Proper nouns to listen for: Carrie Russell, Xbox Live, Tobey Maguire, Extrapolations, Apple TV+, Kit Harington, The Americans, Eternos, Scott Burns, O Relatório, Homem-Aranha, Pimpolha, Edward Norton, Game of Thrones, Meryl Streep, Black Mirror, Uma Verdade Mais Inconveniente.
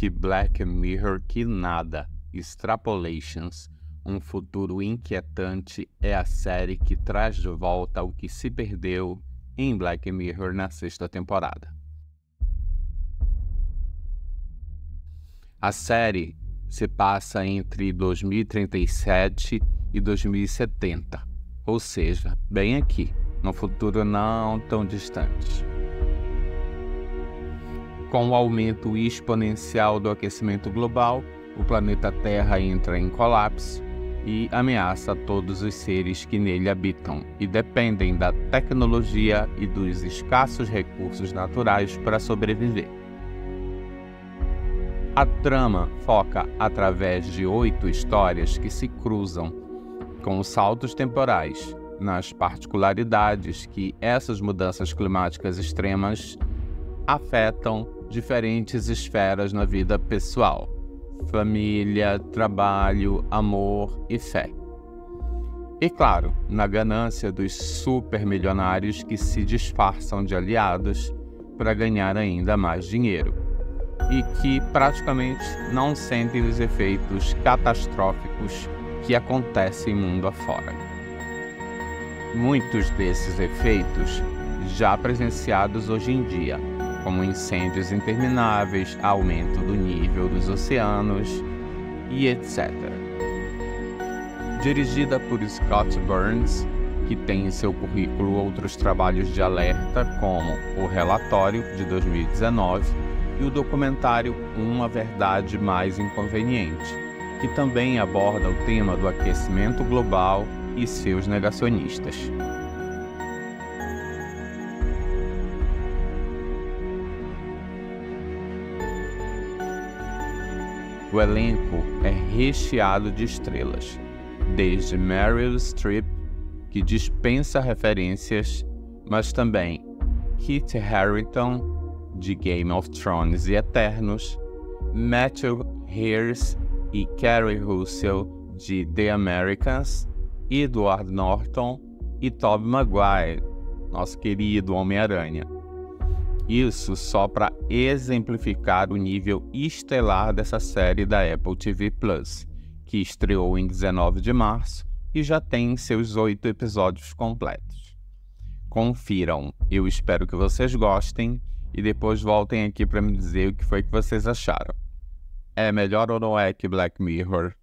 que Black Mirror, que nada. Extrapolations, um futuro inquietante, é a série que traz de volta o que se perdeu em Black Mirror na 6ª temporada. A série se passa entre 2037 e 2070, ou seja, bem aqui, num futuro não tão distante. Com o aumento exponencial do aquecimento global, o planeta Terra entra em colapso e ameaça todos os seres que nele habitam e dependem da tecnologia e dos escassos recursos naturais para sobreviver. A trama foca através de 8 histórias que se cruzam, com saltos temporais, nas particularidades que essas mudanças climáticas extremas afetam diferentes esferas na vida pessoal: família, trabalho, amor e fé. E claro, na ganância dos supermilionários que se disfarçam de aliados para ganhar ainda mais dinheiro, e que praticamente não sentem os efeitos catastróficos que acontecem mundo afora. Muitos desses efeitos já presenciados hoje em dia, como incêndios intermináveis, aumento do nível dos oceanos e etc. Dirigida por Scott Burns, que tem em seu currículo outros trabalhos de alerta como O Relatório, de 2019, e o documentário Uma Verdade Mais Inconveniente, que também aborda o tema do aquecimento global e seus negacionistas. O elenco é recheado de estrelas, desde Meryl Streep, que dispensa referências, mas também Kit Harington, de Game of Thrones e Eternos, Meryl Streep e Carrie Russell, de The Americans, Edward Norton e Tobey Maguire, nosso querido Homem-Aranha. Isso só para exemplificar o nível estelar dessa série da Apple TV+, que estreou em 19 de março e já tem seus 8 episódios completos. Confiram, eu espero que vocês gostem, e depois voltem aqui para me dizer o que foi que vocês acharam. É melhor ou não é que Black Mirror?